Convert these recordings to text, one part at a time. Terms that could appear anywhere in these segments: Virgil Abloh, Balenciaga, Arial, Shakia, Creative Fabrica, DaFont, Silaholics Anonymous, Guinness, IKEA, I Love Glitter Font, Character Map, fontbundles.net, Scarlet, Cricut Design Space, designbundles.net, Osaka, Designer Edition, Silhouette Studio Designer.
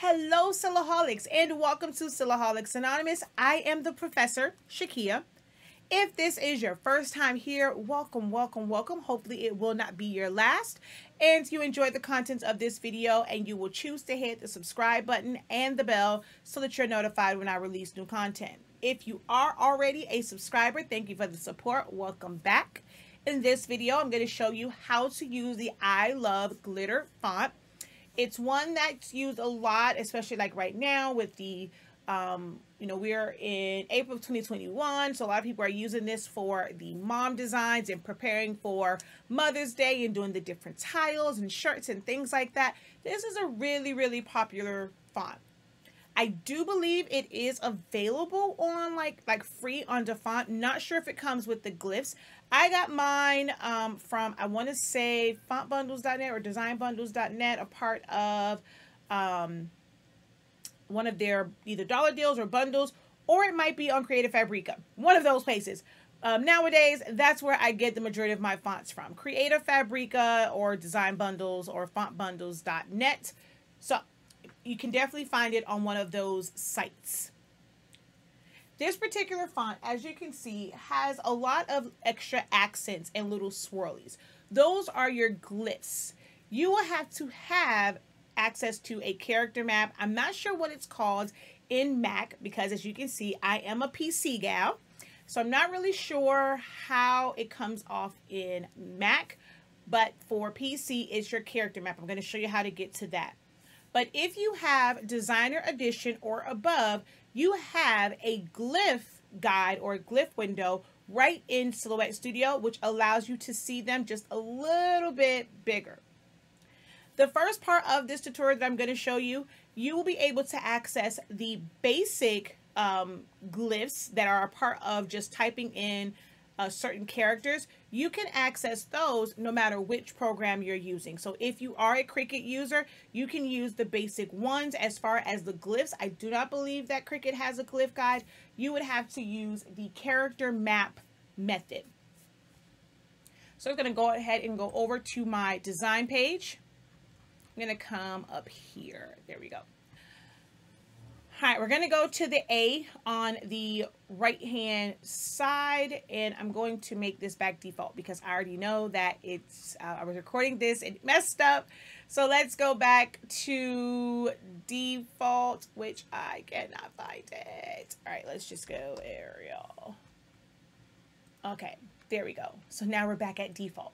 Hello, Silaholics, and welcome to Silaholics Anonymous. I am the professor, Shakia. If this is your first time here, welcome, welcome, welcome. Hopefully it will not be your last. And you enjoyed the contents of this video, and you will choose to hit the subscribe button and the bell so that you're notified when I release new content. If you are already a subscriber, thank you for the support. Welcome back. In this video, I'm going to show you how to use the I Love Glitter Font. It's one that's used a lot, especially like right now with the, we're in April of 2021. So a lot of people are using this for the mom designs and preparing for Mother's Day and doing the different titles and shirts and things like that. This is a really, really popular font. I do believe it is available on like free on DaFont. Not sure if it comes with the glyphs. I got mine from, I want to say, fontbundles.net or designbundles.net, a part of one of their either dollar deals or bundles, or it might be on Creative Fabrica, one of those places. Nowadays, that's where I get the majority of my fonts from, Creative Fabrica or Design Bundles or fontbundles.net. So you can definitely find it on one of those sites. This particular font, as you can see, has a lot of extra accents and little swirlies. Those are your glyphs. You will have to have access to a character map. I'm not sure what it's called in Mac because, as you can see, I am a PC gal. So I'm not really sure how it comes off in Mac, but for PC, it's your character map. I'm going to show you how to get to that. But if you have Designer Edition or above, you have a glyph guide or a glyph window right in Silhouette Studio, which allows you to see them just a little bit bigger. The first part of this tutorial that I'm going to show you, you will be able to access the basic glyphs that are a part of just typing in certain characters. You can access those no matter which program you're using. So if you are a Cricut user, you can use the basic ones. As far as the glyphs, I do not believe that Cricut has a glyph guide. You would have to use the character map method. So I'm going to go ahead and go over to my design page. I'm going to come up here. There we go. All right, we're going to go to the A on the right-hand side, and I'm going to make this back default because I already know that it's, I was recording this and it messed up. So let's go back to default, which I cannot find it. All right, let's just go Arial. Okay, there we go. So now we're back at default.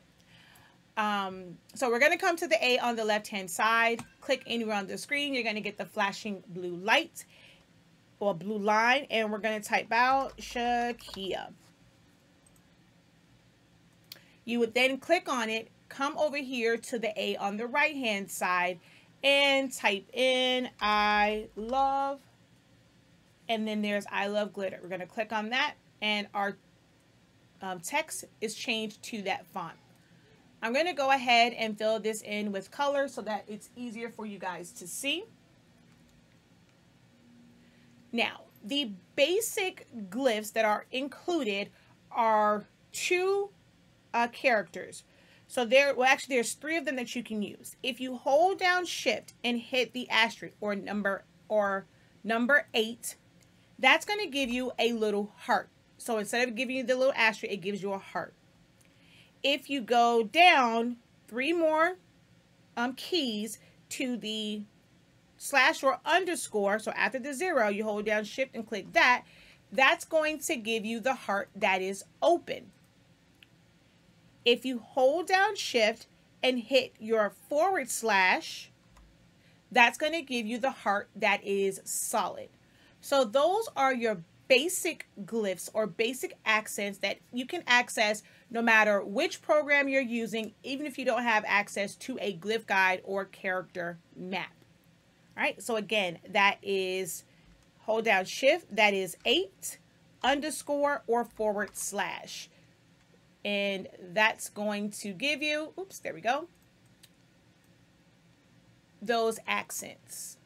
So we're going to come to the A on the left-hand side, click anywhere on the screen. You're going to get the flashing blue light or blue line, and we're going to type out Shakia. You would then click on it, come over here to the A on the right-hand side, and type in I love, and then there's I love glitter. We're going to click on that, and our text is changed to that font. I'm going to go ahead and fill this in with color so that it's easier for you guys to see. Now, the basic glyphs that are included are two characters. So there's three of them that you can use. If you hold down shift and hit the asterisk or number 8, that's going to give you a little heart. So instead of giving you the little asterisk, it gives you a heart. If you go down three more keys to the slash or underscore, so after the 0, you hold down shift and click that, that's going to give you the heart that is open. If you hold down shift and hit your /, that's going to give you the heart that is solid. So those are your basic glyphs or basic accents that you can access no matter which program you're using, even if you don't have access to a glyph guide or character map. All right, so again, that is hold down shift, that is 8, underscore or /. And that's going to give you, oops, there we go, those accents.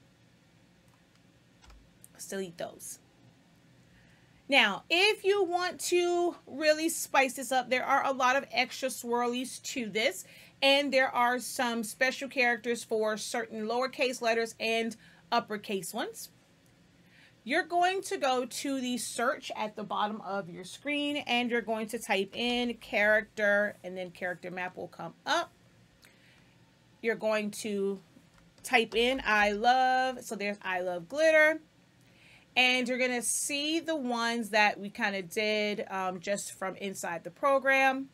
Still eat those. Now, if you want to really spice this up, there are a lot of extra swirlies to this, and there are some special characters for certain lowercase letters and uppercase ones. You're going to go to the search at the bottom of your screen and you're going to type in character, and then Character Map will come up. You're going to type in I Love, so there's I Love Glitter. And you're going to see the ones that we kind of did just from inside the program.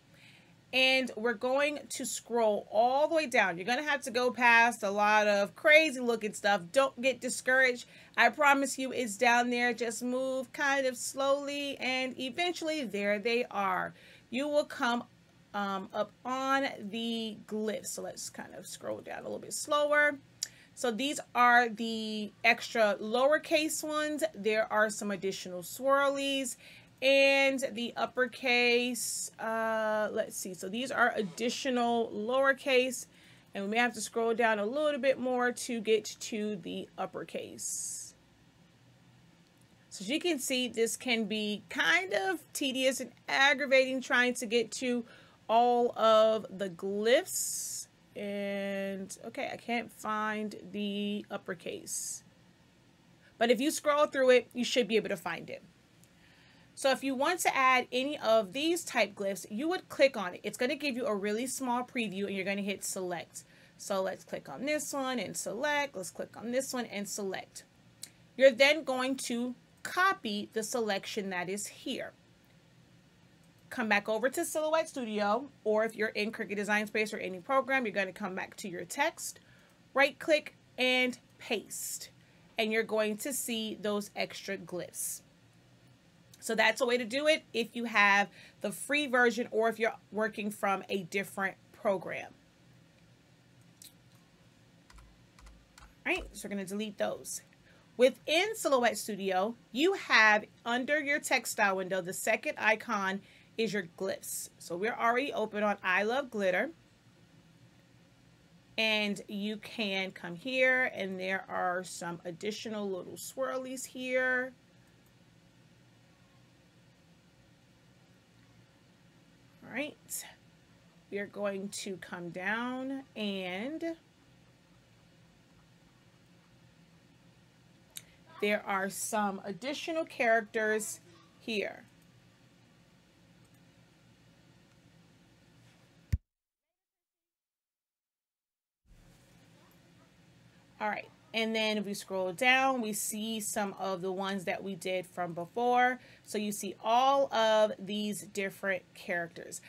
And we're going to scroll all the way down. You're going to have to go past a lot of crazy looking stuff. Don't get discouraged. I promise you it's down there. Just move kind of slowly and eventually there they are. You will come up on the glyphs. So let's kind of scroll down a little bit slower. So these are the extra lowercase ones. There are some additional swirlies. And the uppercase, let's see. So these are additional lowercase, and we may have to scroll down a little bit more to get to the uppercase. So as you can see, this can be kind of tedious and aggravating trying to get to all of the glyphs. And okay, I can't find the uppercase. But if you scroll through it, you should be able to find it. So if you want to add any of these type glyphs, you would click on it. It's going to give you a really small preview and you're going to hit select. So let's click on this one and select. Let's click on this one and select. You're then going to copy the selection that is here. Come back over to Silhouette Studio, or if you're in Cricut Design Space or any program, you're going to come back to your text, right click and paste. And you're going to see those extra glyphs. So that's a way to do it if you have the free version or if you're working from a different program. All right, so we're going to delete those. Within Silhouette Studio, you have under your textile window, the second icon is your glyphs. So we're already open on I Love Glitter. And you can come here and there are some additional little swirlies here. All right, we are going to come down and there are some additional characters here. All right, and then if we scroll down, we see some of the ones that we did from before. So you see all of these different characters.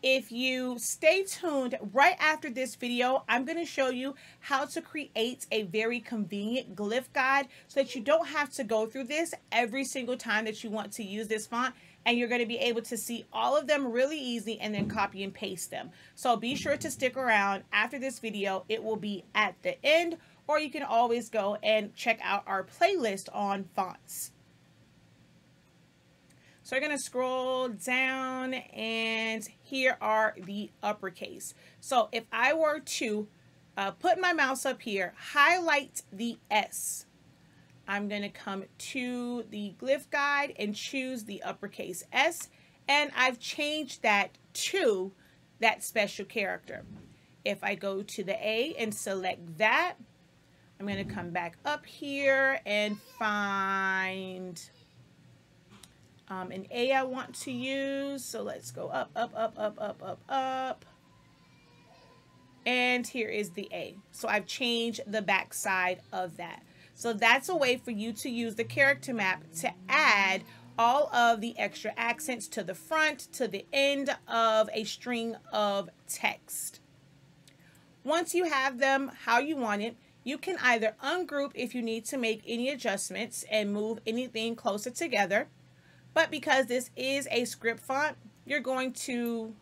If you stay tuned, right after this video, I'm going to show you how to create a very convenient glyph guide so that you don't have to go through this every single time that you want to use this font. And you're going to be able to see all of them really easy and then copy and paste them. So be sure to stick around after this video. It will be at the end. Or you can always go and check out our playlist on fonts. So we're going to scroll down and here are the uppercase. So if I were to put my mouse up here, highlight the S, I'm going to come to the glyph guide and choose the uppercase S, and I've changed that to that special character. If I go to the A and select that, I'm going to come back up here and find an A I want to use. So let's go up, up, up, up, up, up, up. And here is the A. So I've changed the back side of that. So that's a way for you to use the character map to add all of the extra accents to the front, to the end of a string of text. Once you have them how you want it, you can either ungroup if you need to make any adjustments and move anything closer together. But because this is a script font, you're going to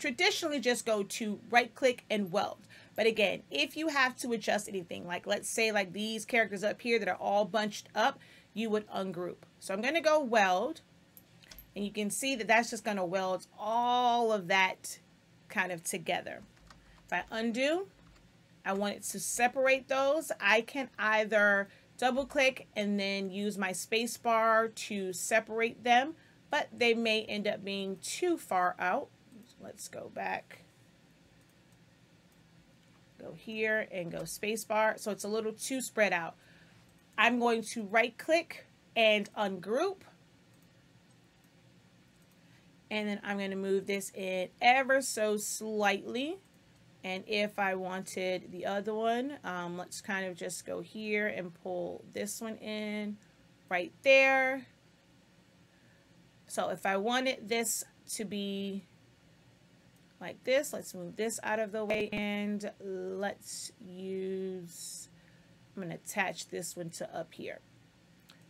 traditionally just go to right click and weld. But again, if you have to adjust anything, like let's say like these characters up here that are all bunched up, you would ungroup. So I'm going to go weld. And you can see that that's just going to weld all of that kind of together. If I undo, I want it to separate those. I can either double click and then use my space bar to separate them, but they may end up being too far out. Let's go back, go here and go space bar. So it's a little too spread out. I'm going to right click and ungroup. And then I'm going to move this in ever so slightly. And if I wanted the other one, let's kind of just go here and pull this one in right there. So if I wanted this to be like this, let's move this out of the way. And let's use, I'm going to attach this one to up here.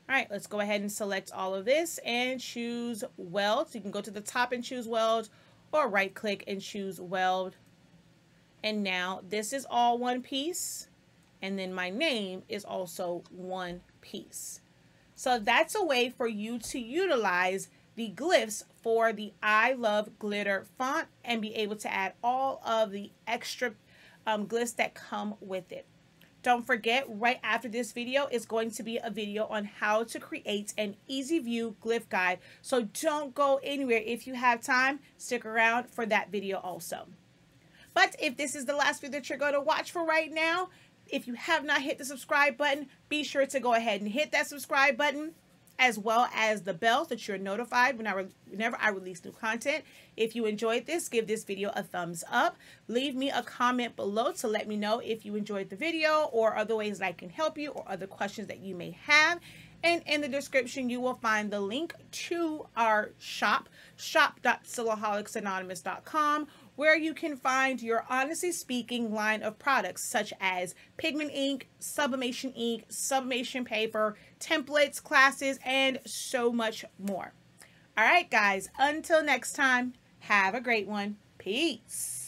All right, let's go ahead and select all of this and choose weld. So you can go to the top and choose weld, or right click and choose weld. And now this is all one piece. And then my name is also one piece. So that's a way for you to utilize the glyphs for the I Love Glitter font and be able to add all of the extra glyphs that come with it. Don't forget, right after this video is going to be a video on how to create an easy view glyph guide. So don't go anywhere. If you have time, stick around for that video also. But if this is the last video that you're going to watch for right now, if you have not hit the subscribe button, be sure to go ahead and hit that subscribe button, as well as the bell, so that you're notified whenever I release new content. If you enjoyed this, give this video a thumbs up. Leave me a comment below to let me know if you enjoyed the video or other ways that I can help you or other questions that you may have. And in the description, you will find the link to our shop, shop.silaholics anonymous.com, where you can find your Honestly Speaking line of products, such as pigment ink, sublimation paper, templates, classes, and so much more. All right, guys, until next time, have a great one. Peace.